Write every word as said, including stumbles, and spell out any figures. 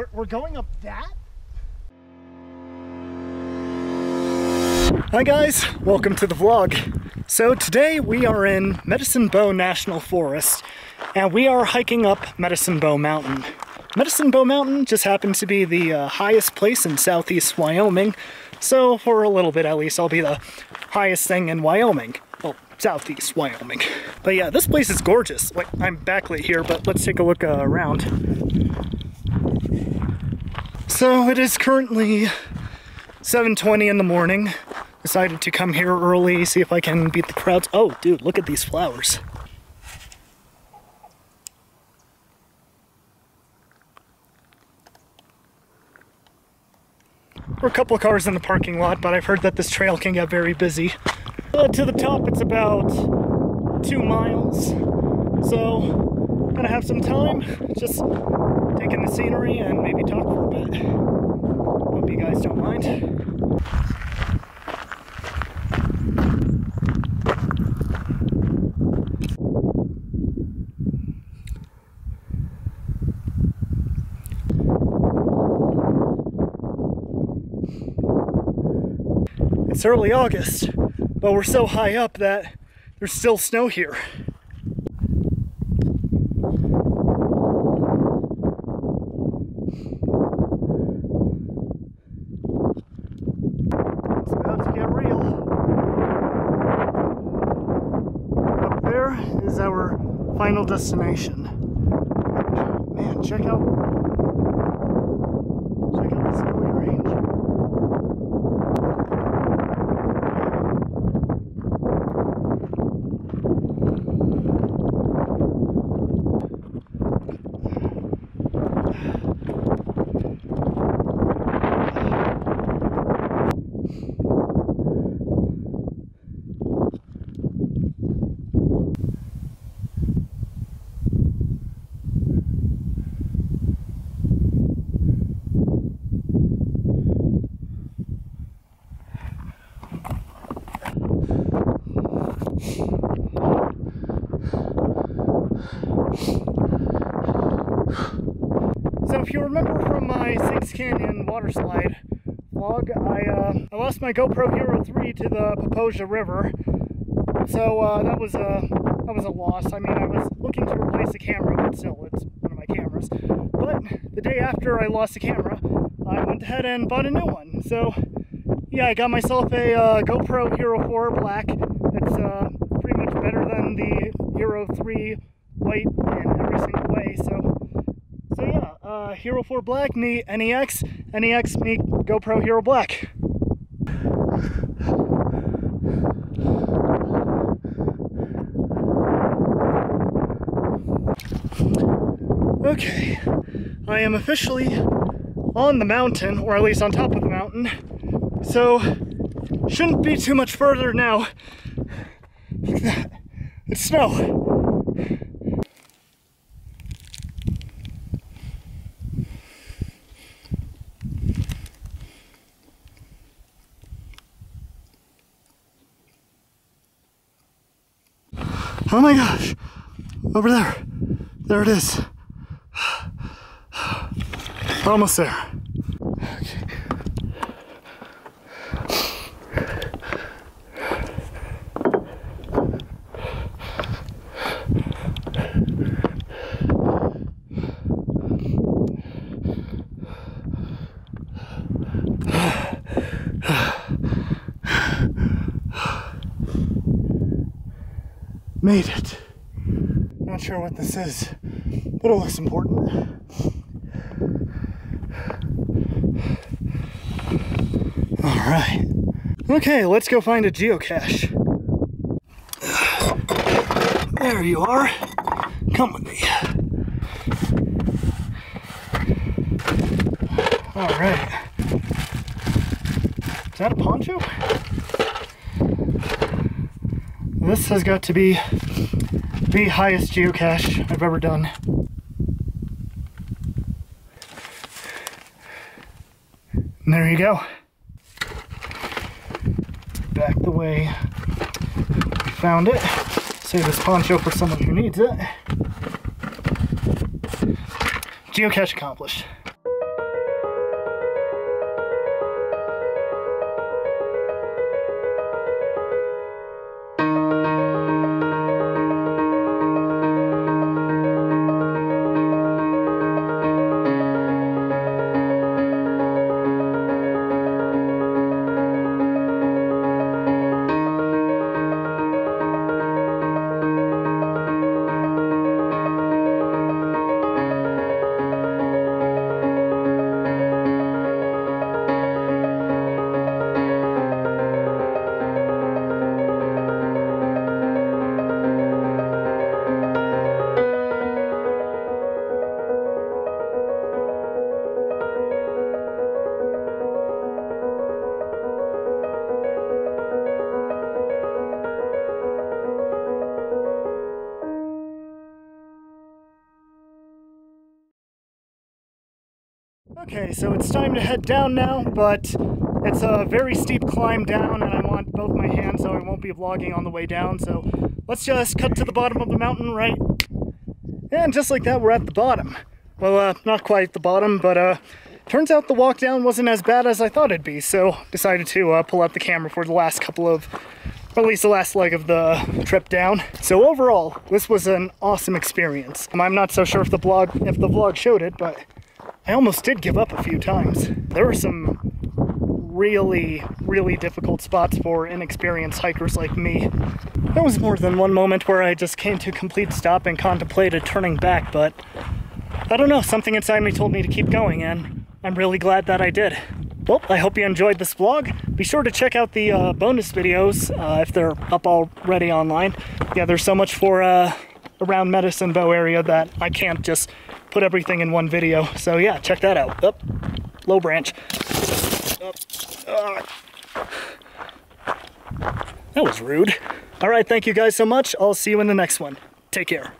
We're, we're going up that? Hi guys, welcome to the vlog. So today we are in Medicine Bow National Forest and we are hiking up Medicine Bow Mountain. Medicine Bow Mountain just happens to be the uh, highest place in southeast Wyoming, so for a little bit at least I'll be the highest thing in Wyoming. Well, southeast Wyoming. But yeah, this place is gorgeous. Like, I'm backlit here, but let's take a look uh, around. So it is currently seven twenty in the morning. Decided to come here early, see if I can beat the crowds. Oh, dude, look at these flowers. There are a couple of cars in the parking lot, but I've heard that this trail can get very busy. Uh, to the top, it's about two miles. So, I'm gonna have some time, just take in the scenery and maybe talk for a bit. Hope you guys don't mind. It's early August, but we're so high up that there's still snow here. It's about to get real. Up there is our final destination. Man, check out Canyon water slide vlog. I, uh, I lost my GoPro Hero three to the Popoja River, so uh, that was a that was a loss. I mean, I was looking to replace the camera, but still, it's one of my cameras. But the day after I lost the camera, I went ahead and bought a new one. So yeah, I got myself a uh, GoPro Hero four Black. It's uh, pretty much better than the Hero three white in every single way. So. So yeah, uh, Hero four Black, me N E X, N E X, me GoPro Hero Black. Okay, I am officially on the mountain, or at least on top of the mountain, so shouldn't be too much further now. Look at that, it's snow. Oh my gosh, over there, there it is. We're almost there. Okay. Made it. Not sure what this is, but it looks important. All right. Okay, let's go find a geocache. There you are. Come with me. All right. Is that a poncho? This has got to be the highest geocache I've ever done. And there you go. Back the way we found it. Save this poncho for someone who needs it. Geocache accomplished. Okay, so it's time to head down now, but it's a very steep climb down and I want both my hands, so I won't be vlogging on the way down, so let's just cut to the bottom of the mountain, right? And just like that, we're at the bottom. Well, uh, not quite the bottom, but uh, turns out the walk down wasn't as bad as I thought it'd be, so decided to uh, pull out the camera for the last couple of, or at least the last leg of the trip down. So overall, this was an awesome experience. I'm not so sure if the vlog, if the vlog showed it, but I almost did give up a few times. There were some really, really difficult spots for inexperienced hikers like me. There was more than one moment where I just came to a complete stop and contemplated turning back, but I don't know, something inside me told me to keep going, and I'm really glad that I did. Well, I hope you enjoyed this vlog. Be sure to check out the uh, bonus videos uh, if they're up already online. Yeah, there's so much for uh, around Medicine Bow area that I can't just put everything in one video. So yeah, check that out. Up, low branch. Up. Uh. That was rude. All right, thank you guys so much. I'll see you in the next one. Take care.